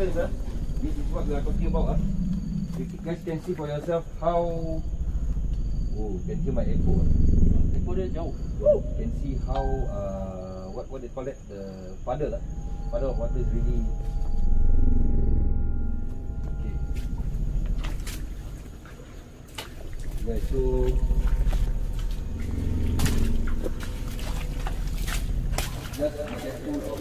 entrance. This is what we are talking about. You guys can see for yourself how. Oh, you can hear my echo. Echo dia jauh. You can see how what they call it, the puddle lah. Puddle of water is really. Okay. Right, so. Just a careful of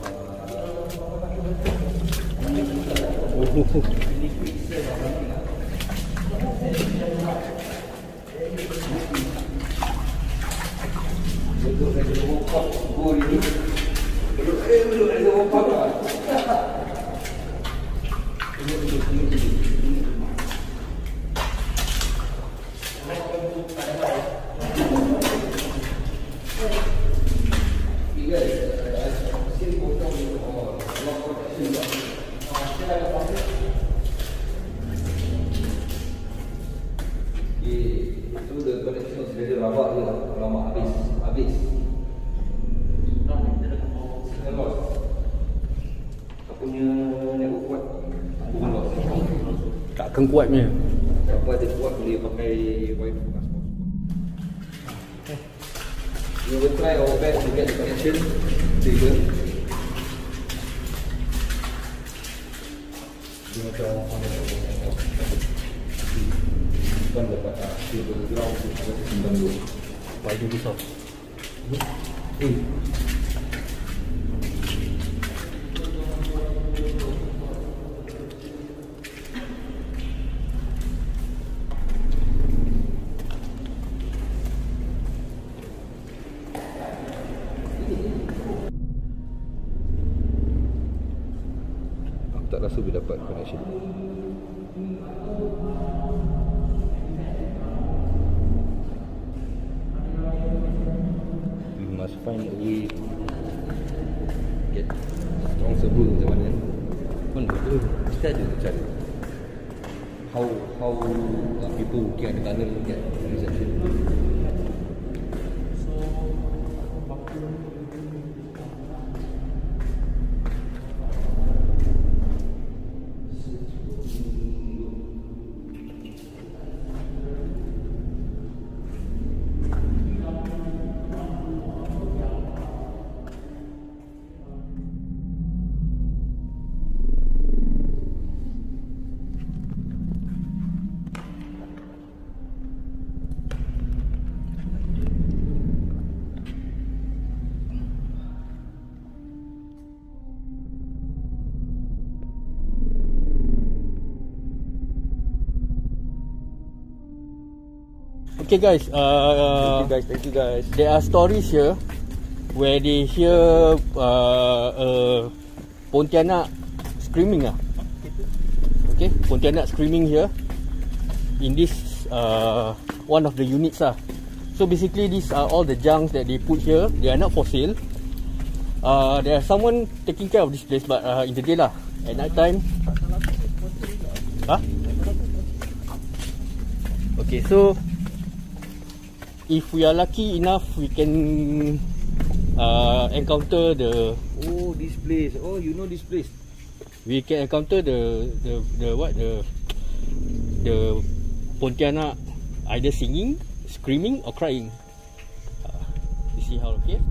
tak kuatnya. Apa dia kuat boleh pakai wifi passport. Okay. We will try our best to get the connection. Tiga. Dia macam orang bukan dapat dia bergerak untuk simpan dulu. Baju besar. Tak rasa boleh dapat connection. We must find a way to get strong server macam mana. Pun betul, kita ada cara. How people working at the tunnel get reception. Okay guys, thank you guys. There are stories here where they hear Pontianak screaming lah. Okay, Pontianak screaming here in this one of the units lah. So basically these are all the junks that they put here. They are not for sale. There are someone taking care of this place, but in the day lah, at night time. Huh? Okay, so if we are lucky enough, we can encounter the this place. We can encounter the Pontianak either singing, screaming, or crying. You see how okay?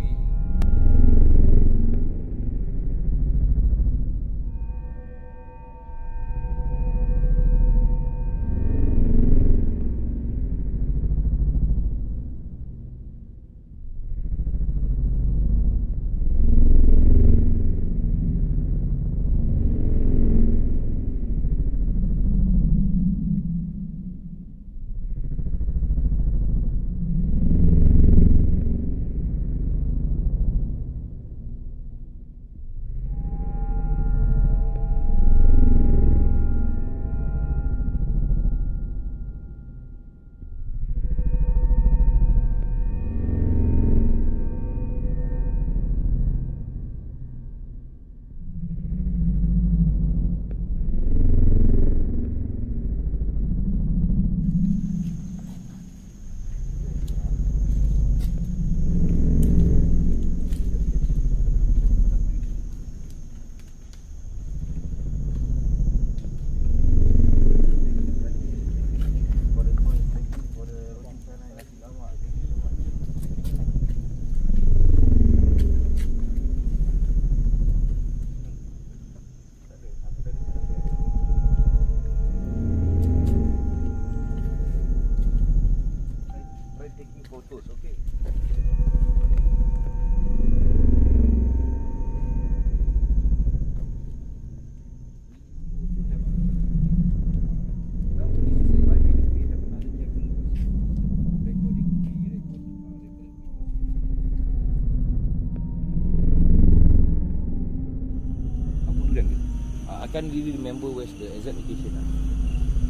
I can't really remember where's the exact location lah.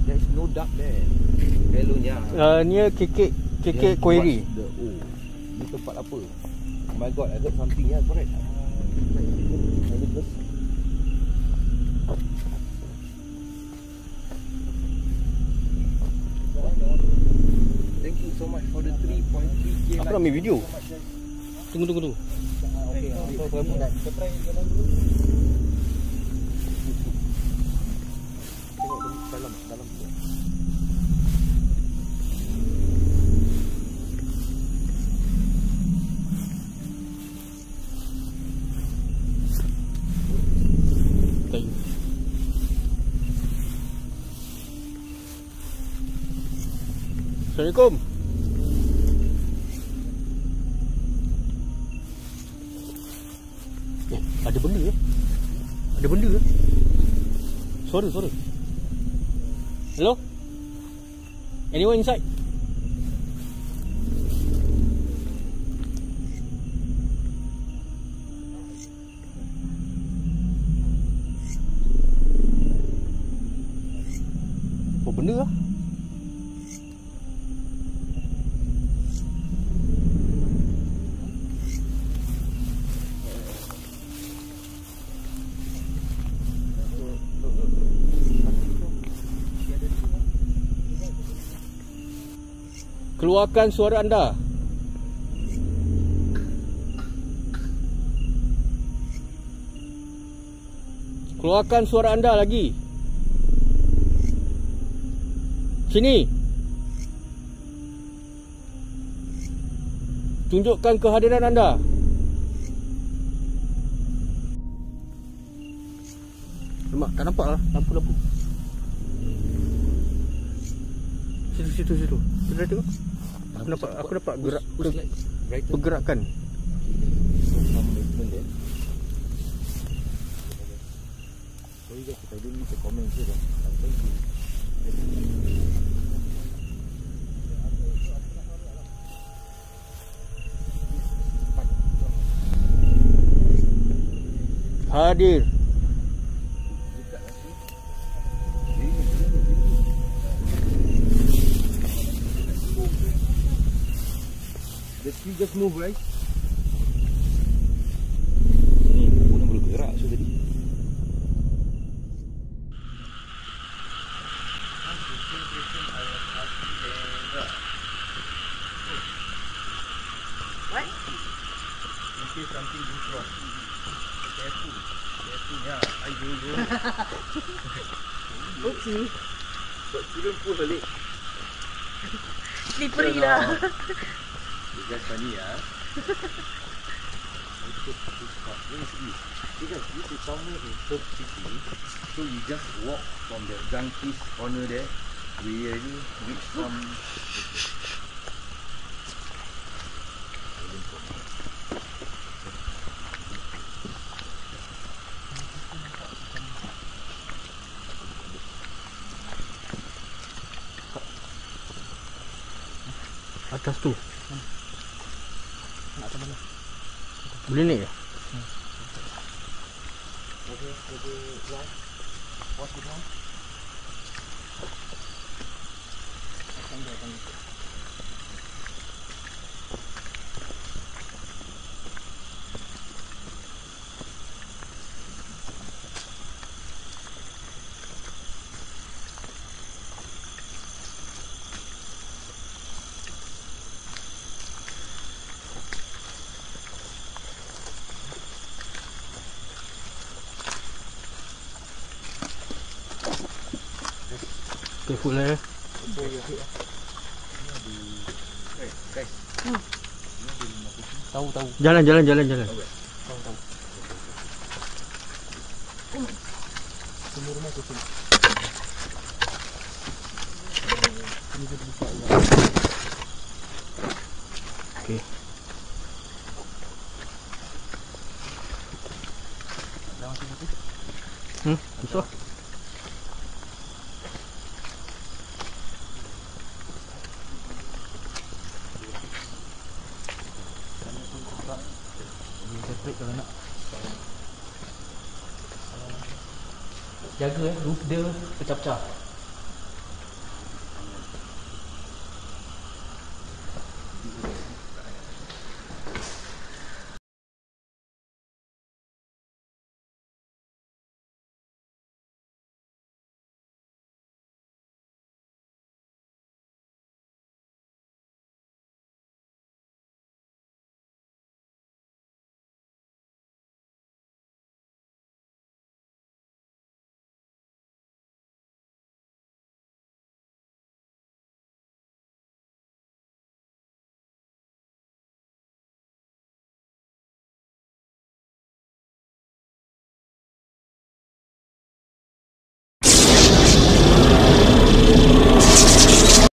There's no duck there. Hellonya. Near Kek Kek Quarry. Oh, ni tempat apa? Oh my god, I heard something. Yeah, correct. Thank you so much for the 3.3k. Aku ambil video. Tunggu. Okay, kita try jalan dulu. Tengok dalam. Assalamualaikum. Ada benda ke? Sorry. Hello? Anyone inside? Oh, benda lah. Keluarkan suara anda. Keluarkan suara anda lagi. Sini. Tunjukkan kehadiran anda. Lemak, tak nampak lah lampu-lampu. Situ. Sudah tengok. Aku dapat gerak, pergerakan. Sorry guys, kita dulu ni komen je dah. Hadir. The tree just move, right? Ni pun boleh bergerak so tadi. What? Mesti something goes wrong. Careful. Ayo. Okey. But turun pun balik. Slippery lah. Guys, funny ah. Because this is somewhere in Perth City, so you just walk from the Junkie's Corner there. We already reach some. Atas tu. Boleh naik ke? Careful lah. Tahu. Jalan. Tahu. Semua rumah tu sini. Ini dia buka lah. Okey. Dah masuk tu? Masuk. Kalau nak Jaga, roof dia pecah-pecah.